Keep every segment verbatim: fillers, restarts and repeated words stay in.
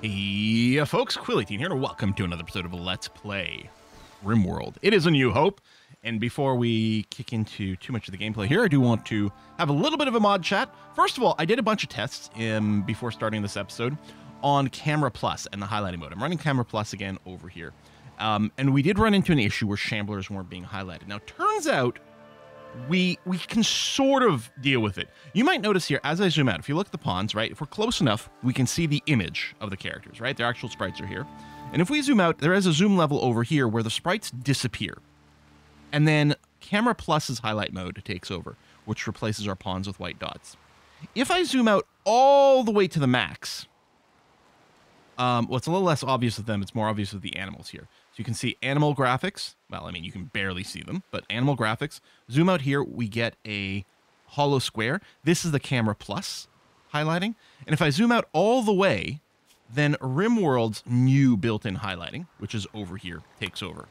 Yeah, folks, Quillotine here, and welcome to another episode of Let's Play RimWorld. It is A New Hope, and before we kick into too much of the gameplay here, I do want to have a little bit of a mod chat. First of all, I did a bunch of tests um, before starting this episode on Camera Plus and the highlighting mode. I'm running Camera Plus again over here, um, and we did run into an issue where shamblers weren't being highlighted. Now, turns out we we can sort of deal with it. You might notice here, as I zoom out, if you look at the pawns, right, if we're close enough, we can see the image of the characters, right? Their actual sprites are here. And if we zoom out, there is a zoom level over here where the sprites disappear. And then Camera Plus's highlight mode takes over, which replaces our pawns with white dots. If I zoom out all the way to the max, um, well, it's a little less obvious with them. It's more obvious with the animals here. You can see animal graphics. Well, I mean, you can barely see them, but animal graphics. Zoom out here, we get a hollow square. This is the Camera Plus highlighting. And if I zoom out all the way, then RimWorld's new built-in highlighting, which is over here, takes over.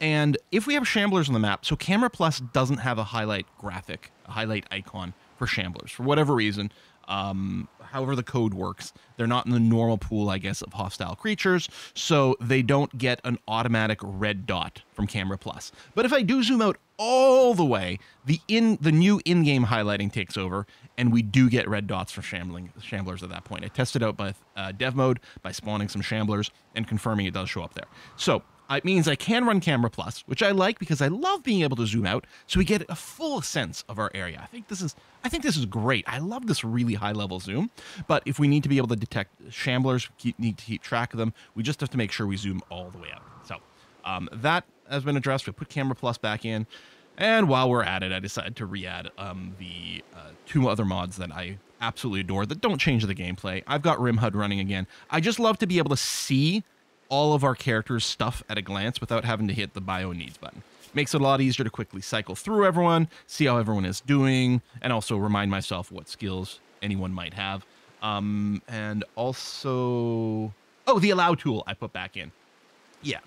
And if we have shamblers on the map, so Camera Plus doesn't have a highlight graphic, a highlight icon for shamblers. For whatever reason, um, however the code works, they're not in the normal pool, I guess, of hostile creatures, so they don't get an automatic red dot from Camera Plus. But if I do zoom out all the way, the in the new in-game highlighting takes over, and we do get red dots for shambling shamblers at that point. I tested out by uh, dev mode by spawning some shamblers and confirming it does show up there. So it means I can run Camera Plus, which I like because I love being able to zoom out, so we get a full sense of our area. I think this is, I think this is great. I love this really high-level zoom, but if we need to be able to detect shamblers, we need to keep track of them, we just have to make sure we zoom all the way out. So um, that has been addressed. We put Camera Plus back in, and while we're at it, I decided to re-add um, the uh, two other mods that I absolutely adore that don't change the gameplay. I've got Rim H U D running again. I just love to be able to see all of our characters' stuff at a glance without having to hit the bio needs button. Makes it a lot easier to quickly cycle through everyone, see how everyone is doing, and also remind myself what skills anyone might have. Um, and also, oh, the allow tool I put back in. Yeah,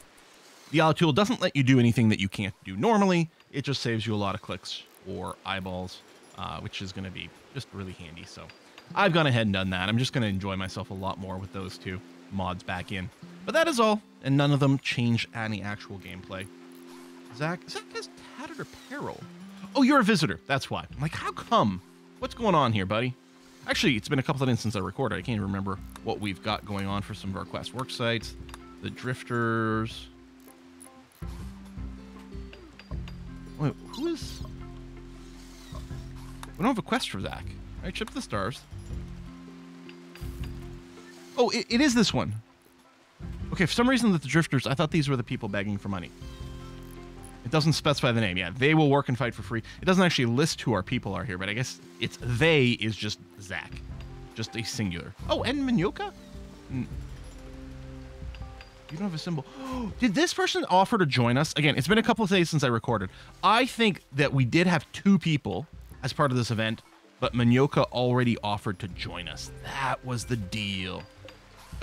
the allow tool doesn't let you do anything that you can't do normally. It just saves you a lot of clicks or eyeballs, uh, which is gonna be just really handy. So I've gone ahead and done that. I'm just gonna enjoy myself a lot more with those two mods back in. But that is all, and none of them change any actual gameplay. Zach, Zach has tattered apparel. Oh, you're a visitor. That's why. I'm like, how come? What's going on here, buddy? Actually, it's been a couple of days since I recorded. I can't even remember what we've got going on for some of our quest work sites. The Drifters. Wait, who is? We don't have a quest for Zach. All right, Ship to the Stars. Oh, it, it is this one. Okay, for some reason that the Drifters, I thought these were the people begging for money. It doesn't specify the name. Yeah, they will work and fight for free. It doesn't actually list who our people are here, but I guess it's they is just Zach. Just a singular. Oh, and Manioka? Mm. You don't have a symbol. Did this person offer to join us? Again, it's been a couple of days since I recorded. I think that we did have two people as part of this event, but Manioka already offered to join us. That was the deal.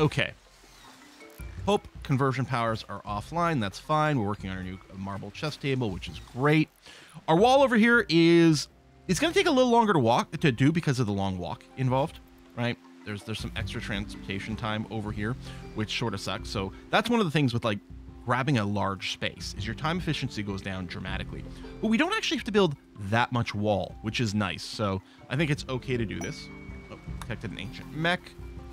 Okay. Hope conversion powers are offline. That's fine. We're working on our new marble chess table, which is great. Our wall over here is, it's going to take a little longer to walk to do because of the long walk involved, right? There's, there's some extra transportation time over here, which sort of sucks. So that's one of the things with like grabbing a large space is your time efficiency goes down dramatically, but we don't actually have to build that much wall, which is nice. So I think it's okay to do this. Oh, detected an ancient mech.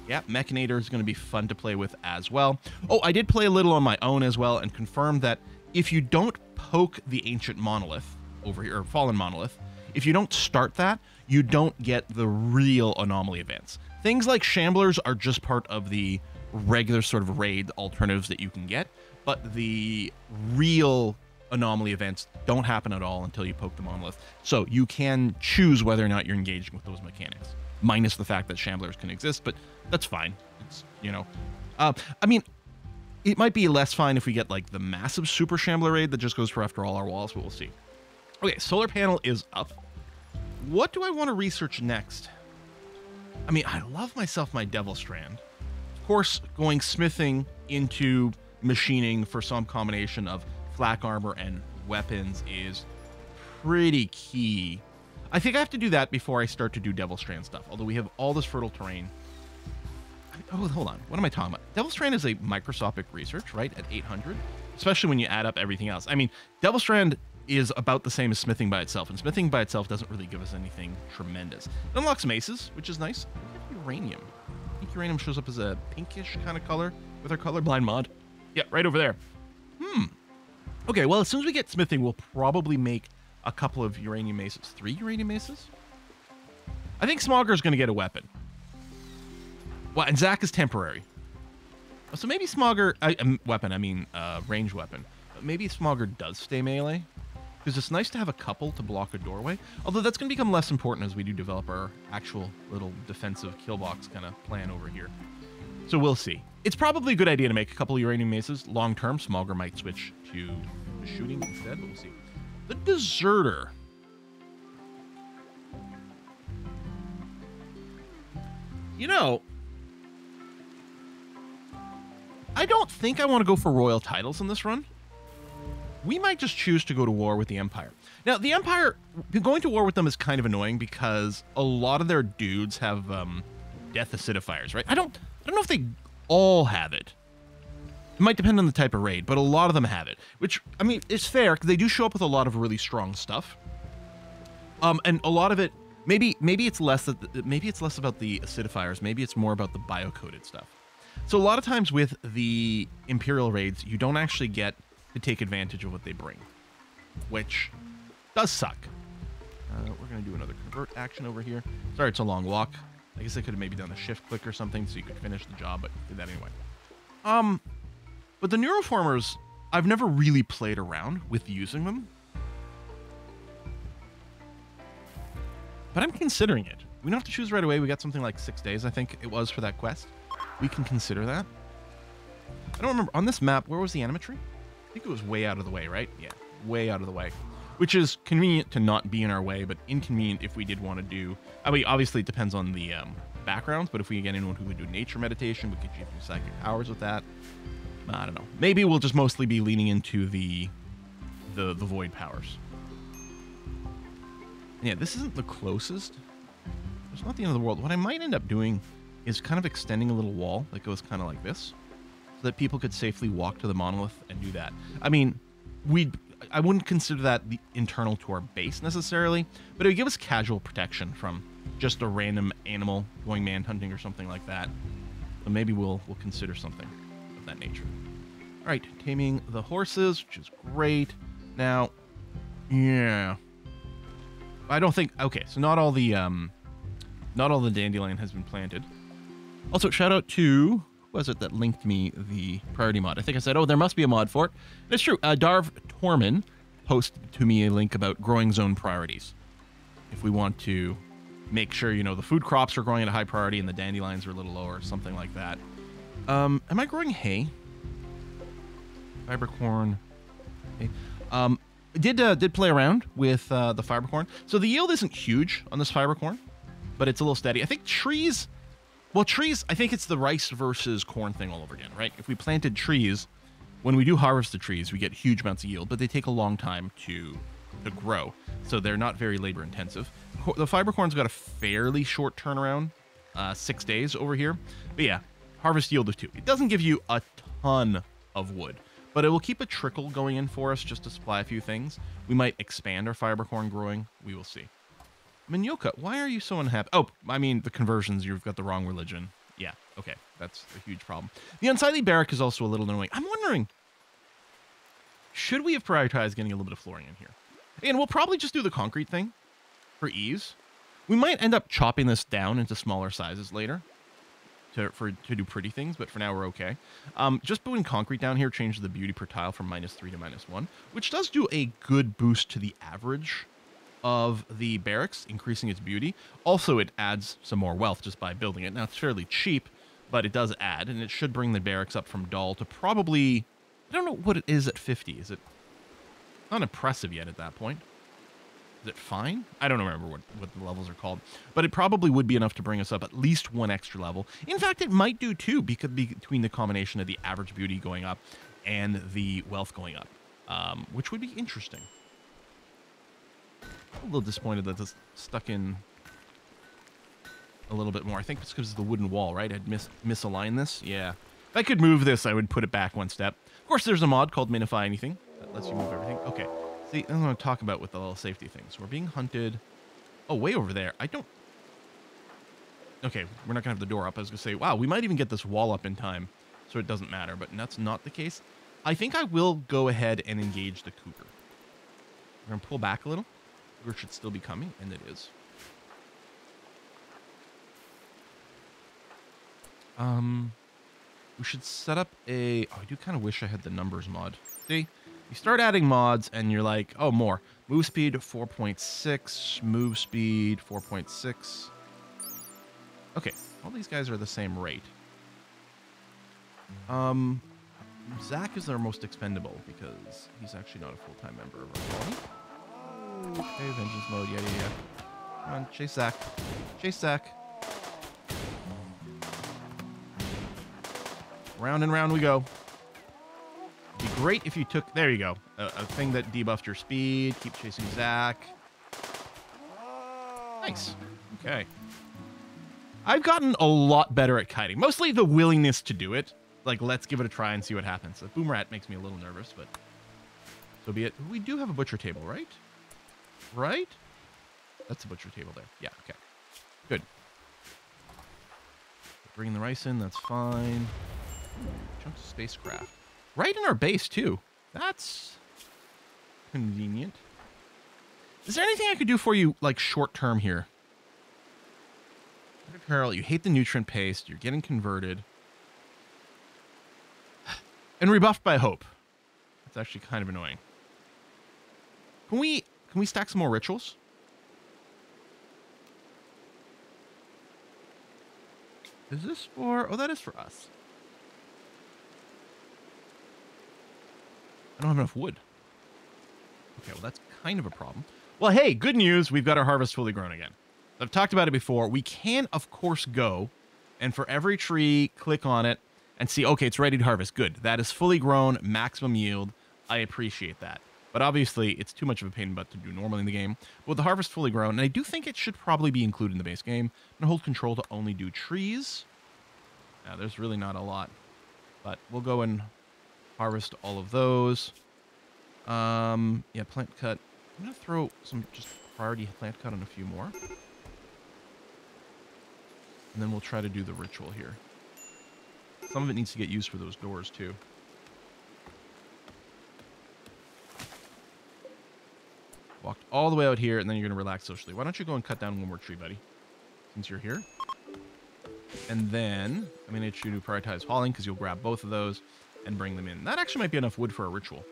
Yeah, Mechanator is going to be fun to play with as well. Oh, I did play a little on my own as well and confirmed that if you don't poke the ancient monolith over here, or fallen monolith, if you don't start that, you don't get the real anomaly events. Things like shamblers are just part of the regular sort of raid alternatives that you can get, but the real anomaly events don't happen at all until you poke the monolith. So you can choose whether or not you're engaging with those mechanics, minus the fact that shamblers can exist, but that's fine. It's, you know, uh, I mean, it might be less fine if we get like the massive super shambler raid that just goes for after all our walls, but we'll see. Okay, solar panel is up. What do I want to research next? I mean, I love myself my Devilstrand. Of course, going smithing into machining for some combination of flak armor and weapons is pretty key. I think I have to do that before I start to do Devilstrand stuff, although we have all this fertile terrain. oh, hold on. What am I talking about? Devilstrand is a microscopic research, right? At eight hundred, especially when you add up everything else. I mean, Devilstrand is about the same as smithing by itself, and smithing by itself doesn't really give us anything tremendous. It unlocks maces, which is nice. We have uranium. I think uranium shows up as a pinkish kind of color with our colorblind mod. Yeah, right over there. Hmm. Okay, well, as soon as we get smithing, we'll probably make a couple of uranium maces. Three uranium maces? I think Smogger's going to get a weapon. Well, and Zach is temporary. So maybe Smogger... Uh, weapon, I mean uh, range weapon. But maybe Smogger does stay melee. Because it's nice to have a couple to block a doorway. Although that's going to become less important as we do develop our actual little defensive kill box kind of plan over here. So we'll see. It's probably a good idea to make a couple of uranium maces. Long term, Smogger might switch to shooting instead, but we'll see. The Deserter. You know, I don't think I want to go for royal titles in this run. We might just choose to go to war with the Empire. Now, the Empire, going to war with them is kind of annoying because a lot of their dudes have um, death acidifiers, right? I don't, I don't know if they all have it. It might depend on the type of raid, but a lot of them have it, which, I mean, it's fair because they do show up with a lot of really strong stuff. Um, and a lot of it, maybe maybe it's less that maybe it's less about the acidifiers, maybe it's more about the bio-coated stuff. So a lot of times with the Imperial raids, you don't actually get to take advantage of what they bring, which does suck. Uh, we're gonna do another convert action over here. Sorry, it's a long walk. I guess I could have maybe done a shift click or something so you could finish the job, but did that anyway. Um, but the Neuroformers, I've never really played around with using them. But I'm considering it. We don't have to choose right away. We got something like six days, I think it was, for that quest. We can consider that. I don't remember. On this map, where was the Animatry? I think it was way out of the way, right? Yeah, way out of the way. Which is convenient to not be in our way, but inconvenient if we did want to do... I mean, obviously, it depends on the um, backgrounds, but if we get anyone who would do nature meditation, we could do psychic powers with that. I don't know. Maybe we'll just mostly be leaning into the the, the void powers. Yeah, this isn't the closest. It's not the end of the world. What I might end up doing is kind of extending a little wall that goes kind of like this so that people could safely walk to the monolith and do that. I mean, we I wouldn't consider that the internal to our base necessarily, but it would give us casual protection from just a random animal going manhunting or something like that. So maybe we'll, we'll consider something of that nature. All right, taming the horses, which is great. Now, yeah... I don't think... Okay, so not all the um, not all the dandelion has been planted. Also, shout out to... Who was it that linked me the priority mod? I think I said, oh, there must be a mod for it. And it's true. Uh, Darv Torman posted to me a link about growing zone priorities. If we want to make sure, you know, the food crops are growing at a high priority and the dandelions are a little lower, something like that. Um, am I growing hay? Fiber corn. Okay. Um... Did uh, did play around with uh, the fiber corn. So the yield isn't huge on this fiber corn, but it's a little steady. I think trees, well, trees, I think it's the rice versus corn thing all over again, right? If we planted trees, when we do harvest the trees, we get huge amounts of yield, but they take a long time to, to grow. So they're not very labor intensive. The fiber corn's got a fairly short turnaround, uh, six days over here. But yeah, harvest yield of two. It doesn't give you a ton of wood, but it will keep a trickle going in for us just to supply a few things. We might expand our fiber corn growing. We will see. Manioka, why are you so unhappy? Oh, I mean, the conversions. You've got the wrong religion. Yeah, okay. That's a huge problem. The unsightly barrack is also a little annoying. I'm wondering, should we have prioritized getting a little bit of flooring in here? And we'll probably just do the concrete thing for ease. We might end up chopping this down into smaller sizes later. To, for, to do pretty things, but for now we're okay. Um, just putting concrete down here changes the beauty per tile from minus three to minus one, which does do a good boost to the average of the barracks, increasing its beauty. Also, it adds some more wealth just by building it. Now, it's fairly cheap, but it does add, and it should bring the barracks up from dull to probably... I don't know what it is at fifty. Is it not impressive yet at that point? Is it fine? I don't remember what, what the levels are called, but it probably would be enough to bring us up at least one extra level. In fact, it might do two because between the combination of the average beauty going up and the wealth going up, um, which would be interesting. I'm a little disappointed that this stuck in a little bit more. I think it's because of the wooden wall, right? I'd mis misaligned this. Yeah. If I could move this, I would put it back one step. Of course, there's a mod called Minify Anything that lets you move everything. Okay. See, that's what I'm talking about with the little safety thing. So we're being hunted. Oh, way over there. I don't... Okay, we're not going to have the door up. I was going to say, wow, we might even get this wall up in time, so it doesn't matter. But that's not the case. I think I will go ahead and engage the cougar. We're going to pull back a little. Cougar should still be coming, and it is. Um, we should set up a... Oh, I do kind of wish I had the numbers mod. See? You start adding mods, and you're like, oh, more. Move speed, four point six. Move speed, four point six. Okay, all these guys are the same rate. Um, Zach is our most expendable because he's actually not a full-time member of our party. Okay, vengeance mode, yeah, yeah, yeah. Come on, chase Zach. Chase Zach. Round and round we go. It'd be great if you took, there you go, a, a thing that debuffed your speed. Keep chasing Zach. Nice. Okay. I've gotten a lot better at kiting. Mostly the willingness to do it. Like, let's give it a try and see what happens. The boom rat makes me a little nervous, but so be it. We do have a butcher table, right? Right? That's a butcher table there. Yeah, okay. Good. Bringing the rice in, that's fine. Jump to spacecraft. Right in our base, too. That's convenient. Is there anything I could do for you, like, short-term here? Apparel, you hate the nutrient paste, you're getting converted. And rebuffed by hope. That's actually kind of annoying. Can we can we stack some more rituals? Is this for... Oh, that is for us. I don't have enough wood. Okay, well, that's kind of a problem. Well, hey, good news. We've got our harvest fully grown again. I've talked about it before. We can, of course, go and for every tree, click on it and see, okay, it's ready to harvest. Good. That is fully grown, maximum yield. I appreciate that. But obviously, it's too much of a pain in the butt to do normally in the game. With the harvest fully grown, and I do think it should probably be included in the base game, and hold control to only do trees. Now, there's really not a lot, but we'll go and harvest all of those. Um, yeah, plant cut. I'm going to throw some just priority plant cut on a few more. And then we'll try to do the ritual here. Some of it needs to get used for those doors, too. Walked all the way out here, and then you're going to relax socially. Why don't you go and cut down one more tree, buddy? Since you're here. And then I'm going to need you to prioritize hauling, because you'll grab both of those and bring them in. That actually might be enough wood for a ritual.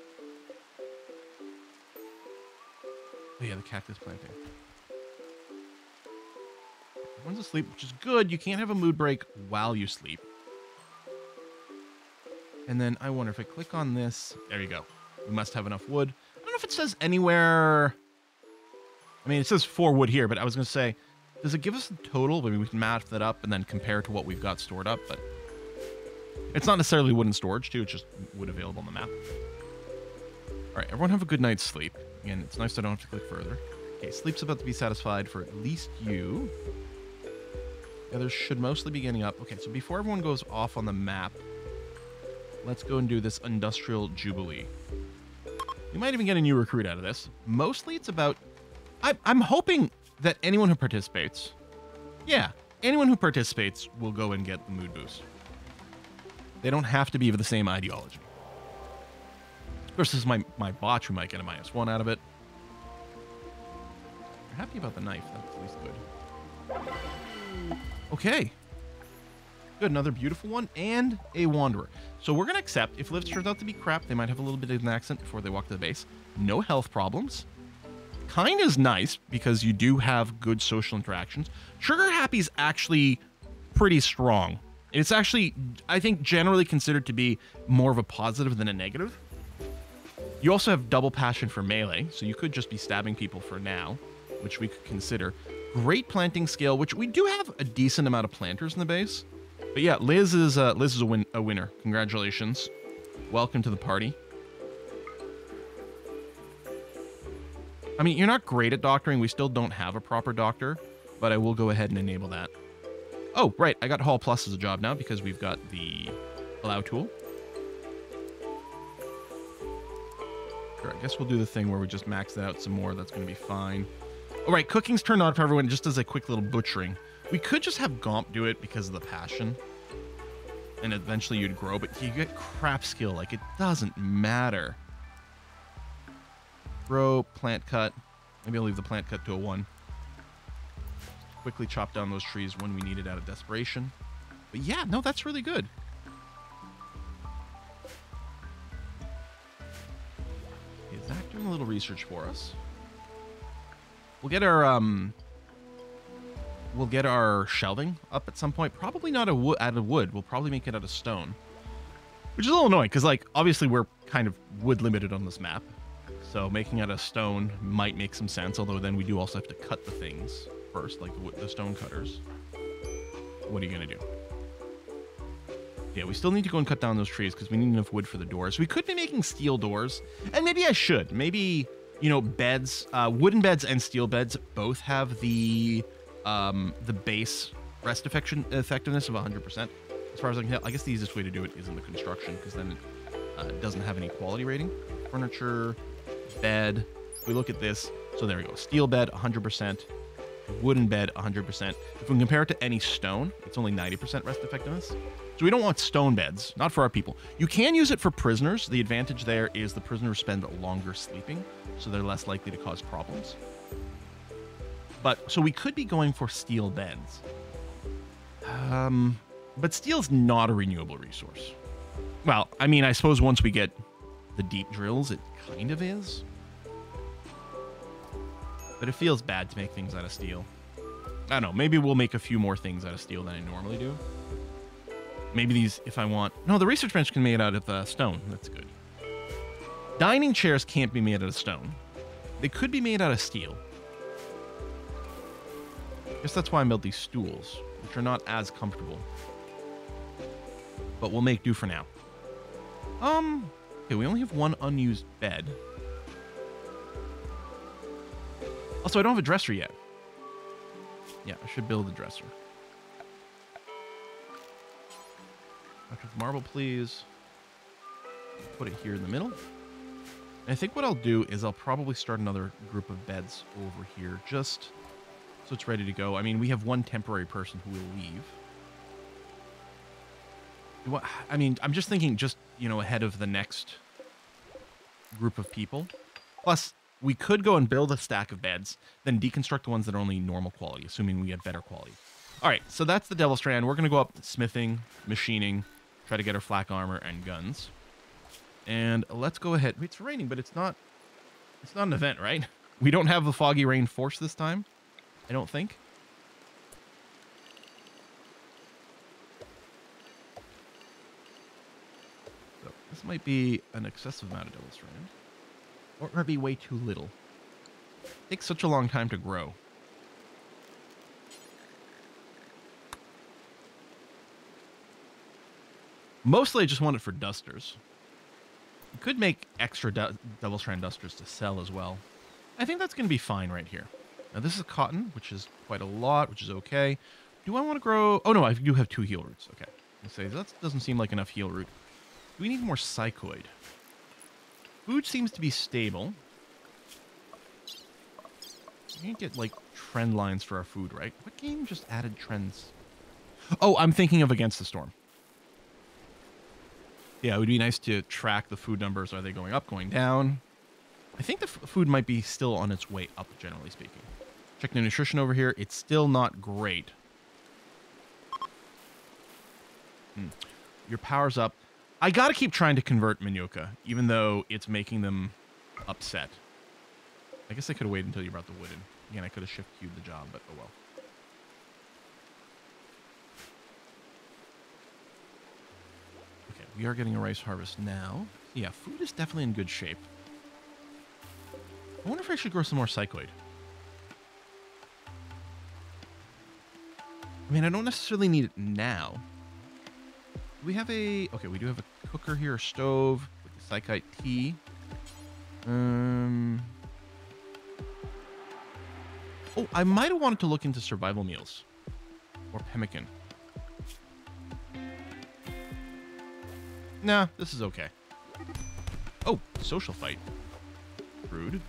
Oh, yeah, the cactus planting. Everyone's asleep, which is good. You can't have a mood break while you sleep. And then I wonder if I click on this. There you go. We must have enough wood. I don't know if it says anywhere. I mean, it says four wood here, but I was going to say, does it give us the total? Maybe we can match that up and then compare to what we've got stored up. But it's not necessarily wood in storage, too. It's just wood available on the map. All right, everyone have a good night's sleep. Again, it's nice that I don't have to click further. Okay, sleep's about to be satisfied for at least you. Others should mostly be getting up. Okay, so before everyone goes off on the map, let's go and do this Industrial Jubilee. You might even get a new recruit out of this. Mostly it's about... I, I'm hoping that anyone who participates... Yeah, anyone who participates will go and get the mood boost. They don't have to be of the same ideology. Of course, this is my, my botch. We might get a minus one out of it. You're happy about the knife. That's at least good. Okay. Good, another beautiful one and a wanderer. So we're going to accept if Liv turns out to be crap, they might have a little bit of an accent before they walk to the base. No health problems. Kind is nice because you do have good social interactions. Trigger happy is actually pretty strong. It's actually, I think, generally considered to be more of a positive than a negative. You also have double passion for melee, so you could just be stabbing people for now, which we could consider. Great planting skill, which we do have a decent amount of planters in the base. But yeah, Liz is uh, Liz is a, win a winner. Congratulations. Welcome to the party. I mean, you're not great at doctoring. We still don't have a proper doctor, but I will go ahead and enable that. Oh, right. I got Haul Plus as a job now because we've got the Allow tool. Sure, I guess we'll do the thing where we just max that out some more. That's going to be fine. All right, cooking's turned on for everyone just as a quick little butchering. We could just have Gomp do it because of the passion. And eventually you'd grow, but you get crap skill. Like, it doesn't matter. Grow, plant cut. Maybe I'll leave the plant cut to a one. Quickly chop down those trees when we need it out of desperation. But yeah, no, that's really good. Is that doing a little research for us? We'll get our um, we'll get our shelving up at some point. Probably not a wood out of wood. We'll probably make it out of stone, which is a little annoying because, like, obviously we're kind of wood limited on this map. So making out of stone might make some sense. Although then we do also have to cut the things first, like the, the stone cutters. What are you gonna do? Yeah, we still need to go and cut down those trees because we need enough wood for the doors. We could be making steel doors, and maybe I should. Maybe. You know, beds, uh, wooden beds and steel beds both have the um, the base rest effectiveness of one hundred percent. As far as I can tell, I guess the easiest way to do it is in the construction because then it uh, doesn't have any quality rating. Furniture, bed. If we look at this, so there we go. Steel bed, one hundred percent. Wooden bed, one hundred percent. If we can compare it to any stone, it's only ninety percent rest effectiveness. So we don't want stone beds, not for our people. You can use it for prisoners. The advantage there is the prisoners spend longer sleeping, so they're less likely to cause problems. But, so we could be going for steel beds. Um, but steel's not a renewable resource. Well, I mean, I suppose once we get the deep drills, it kind of is. But it feels bad to make things out of steel. I don't know, maybe we'll make a few more things out of steel than I normally do. Maybe these, if I want... No, the research bench can be made out of uh, stone. That's good. Dining chairs can't be made out of stone. They could be made out of steel. I guess that's why I made these stools, which are not as comfortable. But we'll make do for now. Um, okay, we only have one unused bed. Also, I don't have a dresser yet. Yeah, I should build a dresser. With marble, please. Put it here in the middle. And I think what I'll do is I'll probably start another group of beds over here just so it's ready to go. I mean, we have one temporary person who will leave. What, I mean, I'm just thinking just, you know, ahead of the next group of people. Plus, we could go and build a stack of beds, then deconstruct the ones that are only normal quality, assuming we get better quality. All right, so that's the Devilstrand. We're going to go up smithing, machining, try to get our flak armor and guns. And let's go ahead. It's raining, but it's not it's not an event, right? We don't have the foggy rain force this time, I don't think. So this might be an excessive amount of Devilstrand. Or it might be way too little. It takes such a long time to grow. Mostly, I just want it for dusters. You could make extra Devilstrand dusters to sell as well. I think that's going to be fine right here. Now, this is cotton, which is quite a lot, which is okay. Do I want to grow... Oh, no, I do have two heel roots. Okay. Let's say that doesn't seem like enough heel root. Do we need more psychoid? Food seems to be stable. You can't get, like, trend lines for our food, right? What game just added trends? Oh, I'm thinking of Against the Storm. Yeah, it would be nice to track the food numbers. Are they going up, going down? I think the f food might be still on its way up, generally speaking. Check the nutrition over here. It's still not great. Hmm. Your power's up. I got to keep trying to convert Manuka, even though it's making them upset. I guess I could have waited until you brought the wood in. Again, I could have shift cubed the job, but oh well. We are getting a rice harvest now. Yeah, food is definitely in good shape. I wonder if I should grow some more psychoid. I mean, I don't necessarily need it now. We have a... Okay, we do have a cooker here, a stove with the psychite tea. Um... Oh, I might have wanted to look into survival meals or pemmican. nah, this is okay. Oh, social fight. Rude.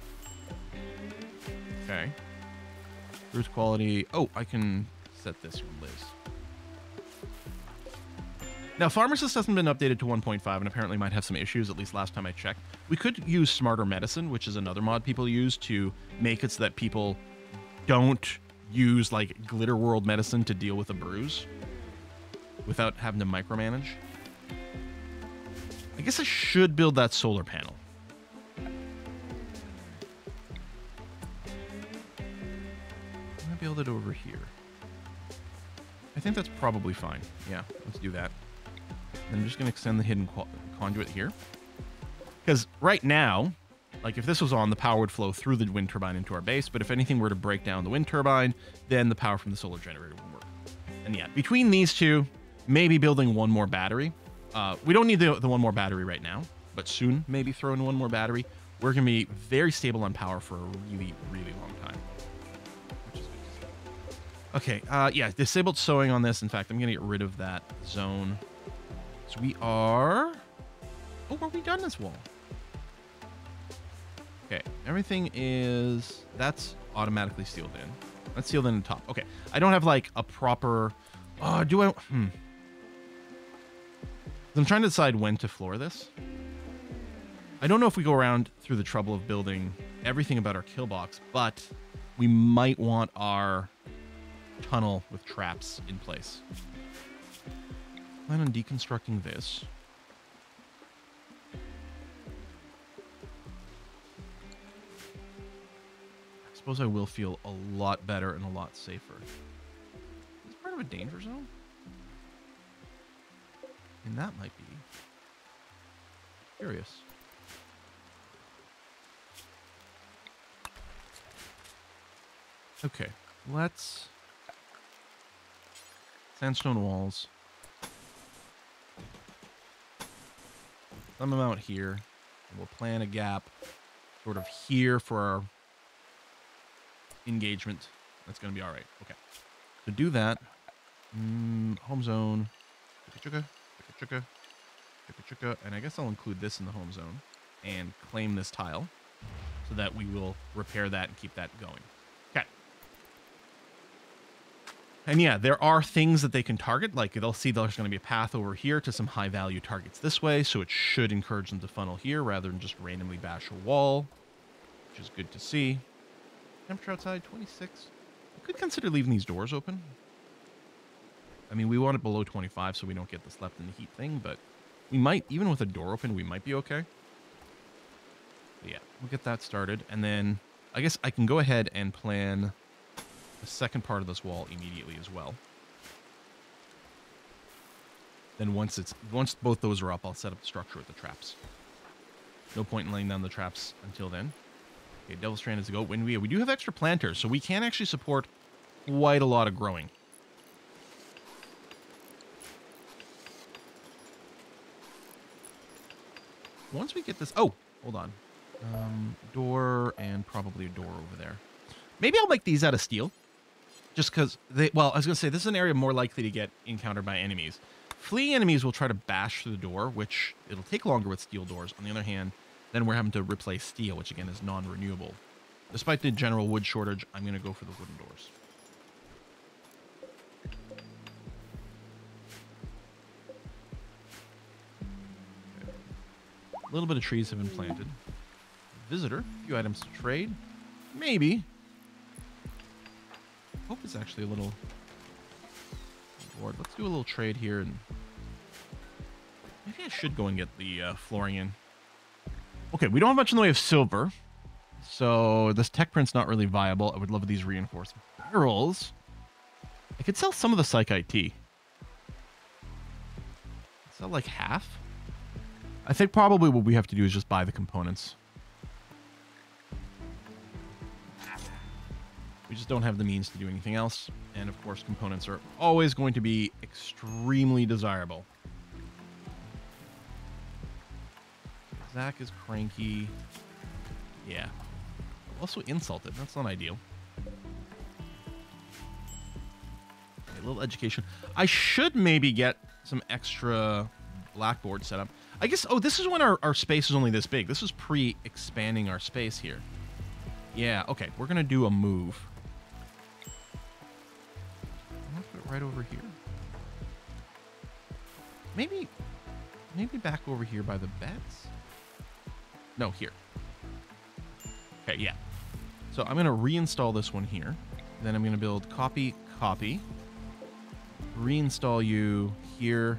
Okay. Bruce quality. Oh, I can set this from Liz. Now, pharmacist hasn't been updated to one point five and apparently might have some issues, at least last time I checked. We could use smarter medicine, which is another mod people use to make it so that people don't use like Glitter World medicine to deal with a bruise without having to micromanage. I guess I should build that solar panel. I'm gonna build it over here. I think that's probably fine. Yeah, let's do that. I'm just going to extend the hidden conduit here. Because right now, like if this was on, the power would flow through the wind turbine into our base. But if anything were to break down the wind turbine, then the power from the solar generator would work. And yeah, between these two, maybe building one more battery. Uh, we don't need the, the one more battery right now, but soon maybe throw in one more battery. We're going to be very stable on power for a really, really long time. Okay, uh, yeah, disabled sewing on this. In fact, I'm going to get rid of that zone. So we are... Oh, are we done this wall? Okay, everything is... That's automatically sealed in. That's sealed in the top. Okay, I don't have, like, a proper... Oh, do I... Hmm. I'm trying to decide when to floor this. I don't know if we go around through the trouble of building everything about our kill box, but we might want our... tunnel with traps in place. Plan on deconstructing this. I suppose I will feel a lot better and a lot safer. Is this part of a danger zone? And that might be curious. Okay, let's... Sandstone walls. Some amount here. And we'll plan a gap sort of here for our engagement. That's going to be all right. Okay. To do that, mm, home zone. Chicka-chicka, chicka-chicka, chicka-chicka. And I guess I'll include this in the home zone and claim this tile so that we will repair that and keep that going. And yeah, there are things that they can target. Like they'll see there's going to be a path over here to some high value targets this way. So it should encourage them to funnel here rather than just randomly bash a wall, which is good to see. Temperature outside, twenty-six. I could consider leaving these doors open. I mean, we want it below twenty-five so we don't get this left in the heat thing, but we might, even with a door open, we might be okay. But yeah, we'll get that started. And then I guess I can go ahead and plan the second part of this wall immediately as well. Then once it's once both those are up, I'll set up the structure with the traps. No point in laying down the traps until then. Okay, Devilstrand is a goat. When we we do have extra planters, so we can actually support quite a lot of growing. Once we get this, oh, hold on, um, door and probably a door over there. Maybe I'll make these out of steel. Just because they, well, I was going to say, this is an area more likely to get encountered by enemies. Fleeing enemies will try to bash through the door, which it'll take longer with steel doors. On the other hand, then we're having to replace steel, which again is non-renewable. Despite the general wood shortage, I'm going to go for the wooden doors. Okay. A little bit of trees have been planted. Visitor, a few items to trade. Maybe. I hope it's actually a little bored. Let's do a little trade here, and maybe I should go and get the uh, flooring in. Okay, we don't have much in the way of silver, so this tech print's not really viable. I would love these reinforced barrels. I could sell some of the psych I T. Sell like half. I think probably what we have to do is just buy the components. We just don't have the means to do anything else. And of course, components are always going to be extremely desirable. Zach is cranky. Yeah. Also insulted. That's not ideal. Okay, a little education. I should maybe get some extra blackboard setup. I guess, oh, this is when our, our space is only this big. This is pre-expanding our space here. Yeah, okay, we're gonna do a move. I'm gonna put it right over here. Maybe, maybe back over here by the beds? No, here. Okay, yeah. So I'm gonna reinstall this one here. Then I'm gonna build copy, copy. Reinstall you here.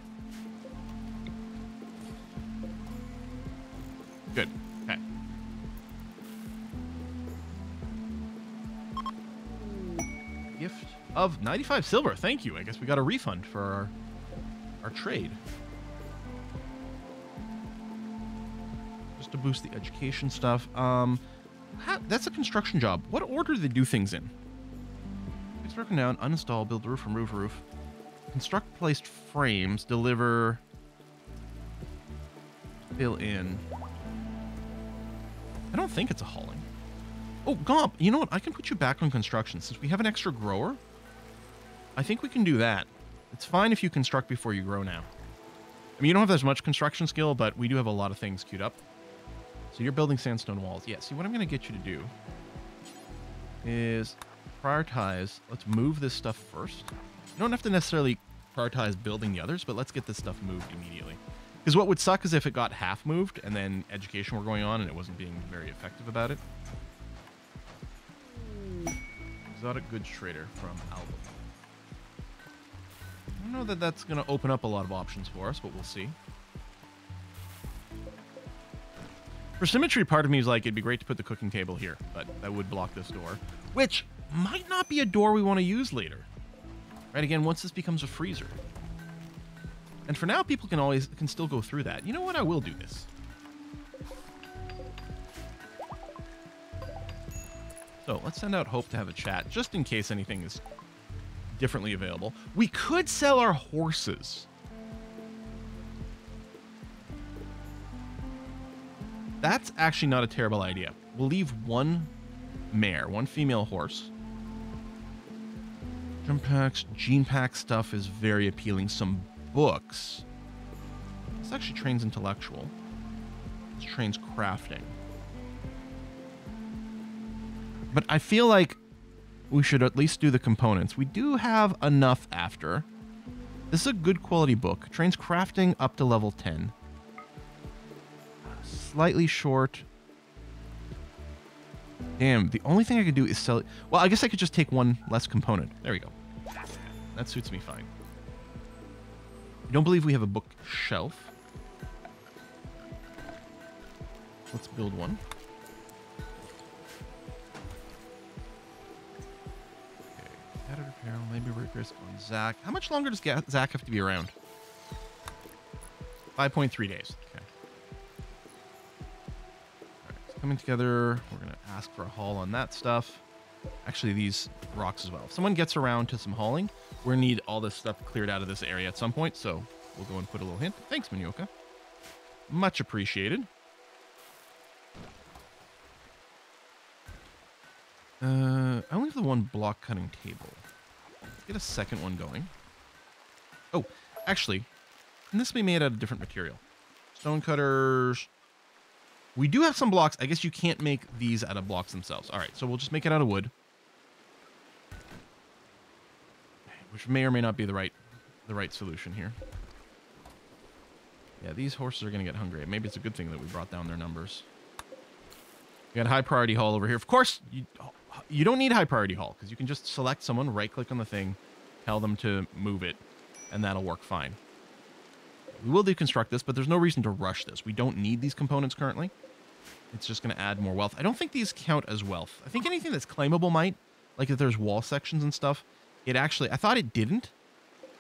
Good. Okay. Gift of ninety-five silver. Thank you. I guess we got a refund for our, our trade. Just to boost the education stuff. Um, how, that's a construction job. What order do they do things in? It's broken down. Uninstall. Build roof from roof roof. Construct placed frames, deliver, fill in. I don't think it's a hauling. Oh, Gomp, you know what? I can put you back on construction. Since we have an extra grower, I think we can do that. It's fine if you construct before you grow now. I mean, you don't have as much construction skill, but we do have a lot of things queued up. So you're building sandstone walls. Yeah, see, what I'm going to get you to do is prioritize. Let's move this stuff first. You don't have to necessarily prioritize building the others, but let's get this stuff moved immediately. Because what would suck is if it got half moved and then education were going on and it wasn't being very effective about it. Exotic goods trader from Alba. I don't know that that's going to open up a lot of options for us, but we'll see. For symmetry, part of me is like, it'd be great to put the cooking table here, but that would block this door, which might not be a door we want to use later. Right, again, once this becomes a freezer. And for now, people can always can still go through that. You know what? I will do this. So let's send out Hope to have a chat, just in case anything is differently available. We could sell our horses. That's actually not a terrible idea. We'll leave one mare, one female horse. Gem packs, gene pack stuff is very appealing. Some books. This actually trains intellectual. This trains crafting. But I feel like we should at least do the components. We do have enough after. This is a good quality book. Trains crafting up to level ten. Slightly short. Damn, the only thing I could do is sell it. Well, I guess I could just take one less component. There we go. That suits me fine. I don't believe we have a bookshelf. Let's build one. Okay, added repair, maybe repairs on Zach. How much longer does Zach have to be around? five point three days. Okay. All right, it's coming together. We're going to ask for a haul on that stuff. Actually, these rocks as well. If someone gets around to some hauling, we're going to need all this stuff cleared out of this area at some point, so we'll go and put a little hint. Thanks, Manioka. Much appreciated. Uh, I only have the one block cutting table. Let's get a second one going. Oh, actually, and this will be made out of different material. Stone cutters... We do have some blocks. I guess you can't make these out of blocks themselves. All right, so we'll just make it out of wood. Which may or may not be the right the right solution here. Yeah, these horses are going to get hungry. Maybe it's a good thing that we brought down their numbers. We got a high priority haul over here. Of course, you, you don't need high priority haul because you can just select someone, right-click on the thing, tell them to move it, and that'll work fine. We will deconstruct this, but there's no reason to rush this. We don't need these components currently. It's just going to add more wealth. I don't think these count as wealth. I think anything that's claimable might, like if there's wall sections and stuff. It actually, I thought it didn't,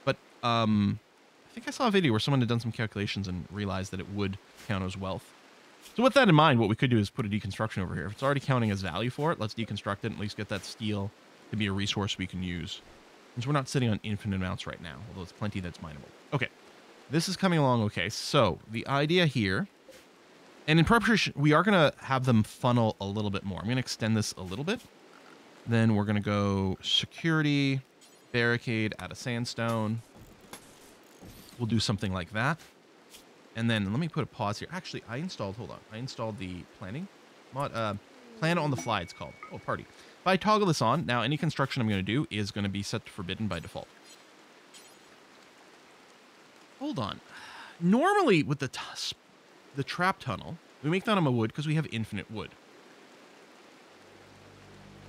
but um, I think I saw a video where someone had done some calculations and realized that it would count as wealth. So with that in mind, what we could do is put a deconstruction over here. If it's already counting as value for it, let's deconstruct it and at least get that steel to be a resource we can use. Since we're not sitting on infinite amounts right now, although it's plenty that's mineable. Okay, this is coming along okay. So the idea here, and in preparation, we are going to have them funnel a little bit more. I'm going to extend this a little bit. Then we're going to go security... barricade out of sandstone. We'll do something like that. And then let me put a pause here. Actually, I installed, hold on. I installed the planning mod, uh, plan on the fly it's called. Oh, party. If I toggle this on, now any construction I'm going to do is going to be set to forbidden by default. Hold on. Normally with the, the trap tunnel, we make that out of wood because we have infinite wood.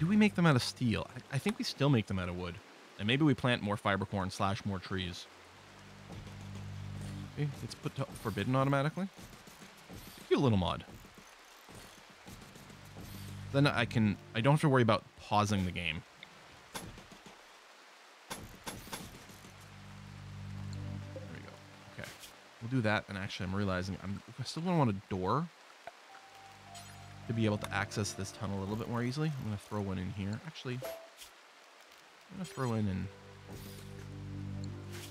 Do we make them out of steel? I, I think we still make them out of wood. And maybe we plant more fiber corn slash more trees. Okay, let's put to forbidden automatically. Give you a little mod. Then I can, I don't have to worry about pausing the game. There we go. Okay. We'll do that. And actually, I'm realizing I'm, I still don't want a door to be able to access this tunnel a little bit more easily. I'm going to throw one in here. Actually, I'm going to throw in and...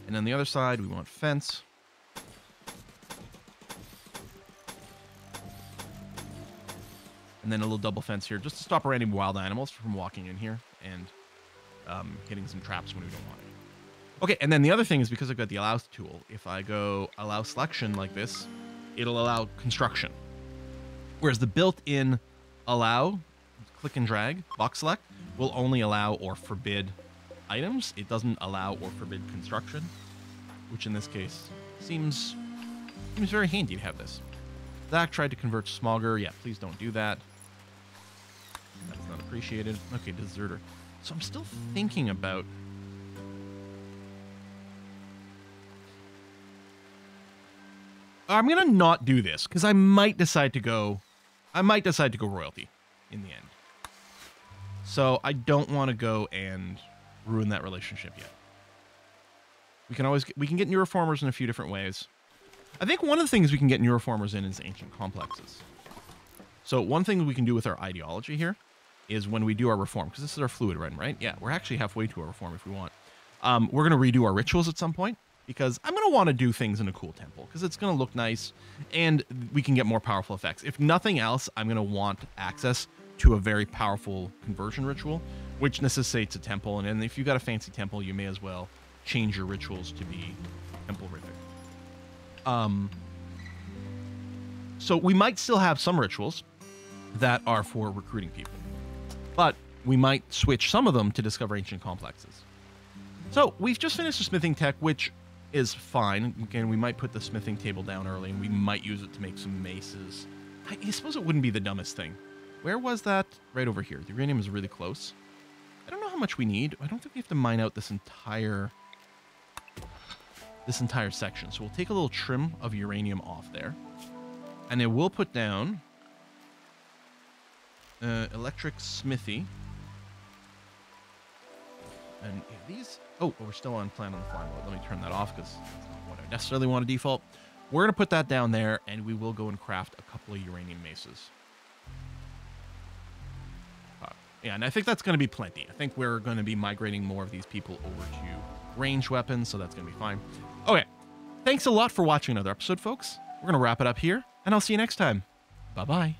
And on the other side, we want fence. And then a little double fence here just to stop random wild animals from walking in here and um, hitting some traps when we don't want it. Okay, and then the other thing is because I've got the allow tool, if I go allow selection like this, it'll allow construction. Whereas the built-in allow, click and drag, box select, will only allow or forbid items. It doesn't allow or forbid construction, which in this case seems, seems very handy to have this. Zach tried to convert Smogger. Yeah, please don't do that. That's not appreciated. Okay, deserter. So I'm still thinking about... I'm going to not do this because I might decide to go... I might decide to go royalty in the end. So I don't want to go and ruin that relationship yet. We can always... Get, we can get new reformers in a few different ways. I think one of the things we can get new reformers in is ancient complexes. So one thing we can do with our ideology here is when we do our reform, because this is our fluid run, right? Yeah, we're actually halfway to our reform if we want. Um, we're going to redo our rituals at some point because I'm going to want to do things in a cool temple because it's going to look nice and we can get more powerful effects. If nothing else, I'm going to want access to a very powerful conversion ritual, which necessitates a temple. And then if you've got a fancy temple, you may as well change your rituals to be temple-rific. Um, so we might still have some rituals that are for recruiting people, but we might switch some of them to discover ancient complexes. So we've just finished the smithing tech, which is fine. Again, we might put the smithing table down early and we might use it to make some maces. I, I suppose it wouldn't be the dumbest thing. Where was that? Right over here. The uranium is really close. I don't know how much we need. I don't think we have to mine out this entire, this entire section. So we'll take a little trim of uranium off there and it will put down Uh, electric smithy. And yeah, these... Oh, we're still on plan on the fly mode. Let me turn that off because that's not what I necessarily want to default. We're going to put that down there and we will go and craft a couple of uranium maces. Uh, yeah, and I think that's going to be plenty. I think we're going to be migrating more of these people over to ranged weapons, so that's going to be fine. Okay. Thanks a lot for watching another episode, folks. We're going to wrap it up here and I'll see you next time. Bye-bye.